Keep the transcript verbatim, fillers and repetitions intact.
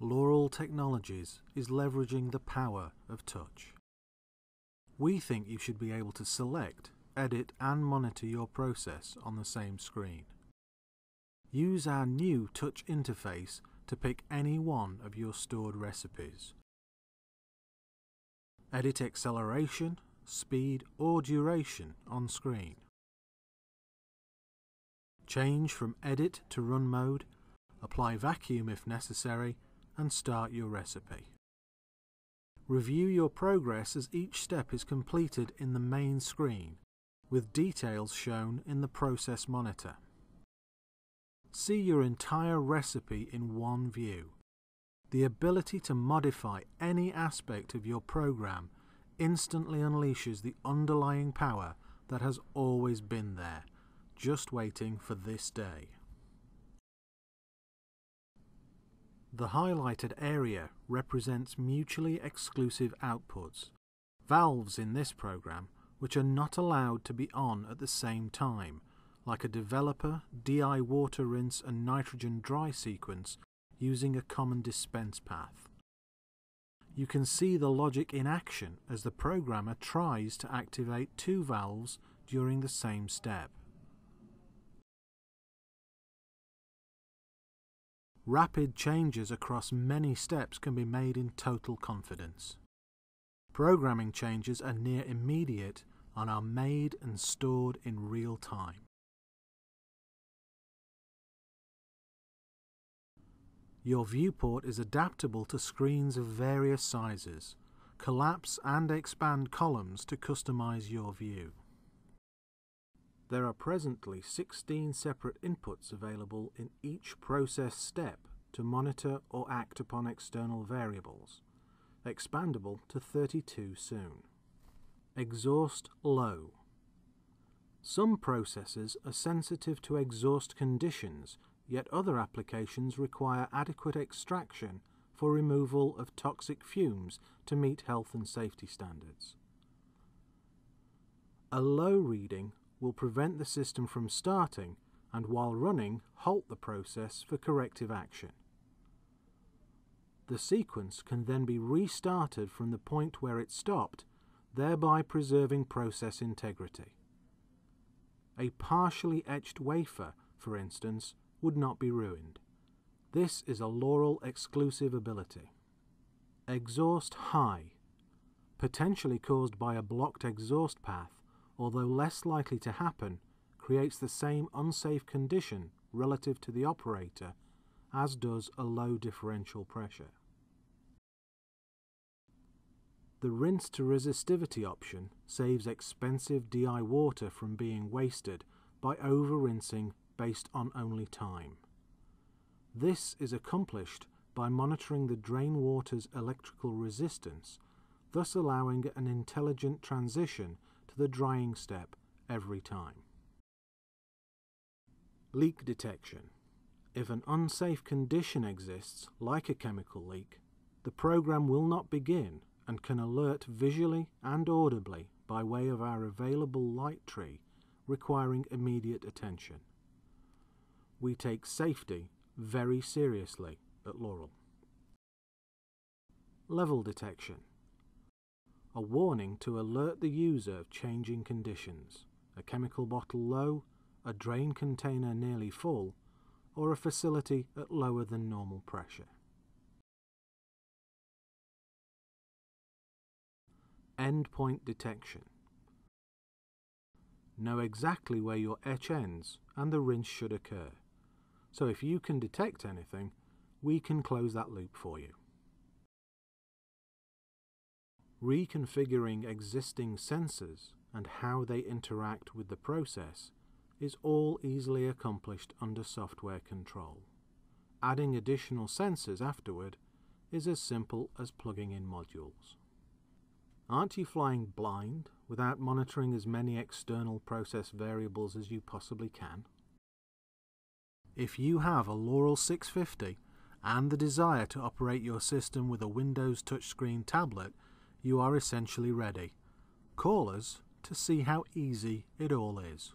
Laurell Technologies is leveraging the power of touch. We think you should be able to select, edit and monitor your process on the same screen. Use our new touch interface to pick any one of your stored recipes. Edit acceleration, speed or duration on screen. Change from edit to run mode, apply vacuum if necessary, and start your recipe. Review your progress as each step is completed in the main screen, with details shown in the process monitor. See your entire recipe in one view. The ability to modify any aspect of your program instantly unleashes the underlying power that has always been there, just waiting for this day. The highlighted area represents mutually exclusive outputs, valves in this program which are not allowed to be on at the same time, like a developer, D I water rinse and nitrogen dry sequence using a common dispense path. You can see the logic in action as the programmer tries to activate two valves during the same step. Rapid changes across many steps can be made in total confidence. Programming changes are near immediate and are made and stored in real time. Your viewport is adaptable to screens of various sizes. Collapse and expand columns to customize your view. There are presently sixteen separate inputs available in each process step to monitor or act upon external variables, expandable to thirty-two soon. Exhaust low. Some processes are sensitive to exhaust conditions, yet other applications require adequate extraction for removal of toxic fumes to meet health and safety standards. A low reading will prevent the system from starting and, while running, halt the process for corrective action. The sequence can then be restarted from the point where it stopped, thereby preserving process integrity. A partially etched wafer, for instance, would not be ruined. This is a Laurell exclusive ability. Exhaust high, potentially caused by a blocked exhaust path, although less likely to happen, creates the same unsafe condition relative to the operator as does a low differential pressure. The rinse to resistivity option saves expensive D I water from being wasted by over-rinsing based on only time. This is accomplished by monitoring the drain water's electrical resistance, thus allowing an intelligent transition to the drying step every time. Leak detection. If an unsafe condition exists, like a chemical leak, the program will not begin and can alert visually and audibly by way of our available light tree, requiring immediate attention. We take safety very seriously at Laurell. Level detection. A warning to alert the user of changing conditions, a chemical bottle low, a drain container nearly full, or a facility at lower than normal pressure. Endpoint detection. Know exactly where your etch ends and the rinse should occur. So if you can detect anything, we can close that loop for you. Reconfiguring existing sensors and how they interact with the process is all easily accomplished under software control. Adding additional sensors afterward is as simple as plugging in modules. Aren't you flying blind without monitoring as many external process variables as you possibly can? If you have a Laurell six fifty and the desire to operate your system with a Windows touchscreen tablet, you are essentially ready. Call us to see how easy it all is.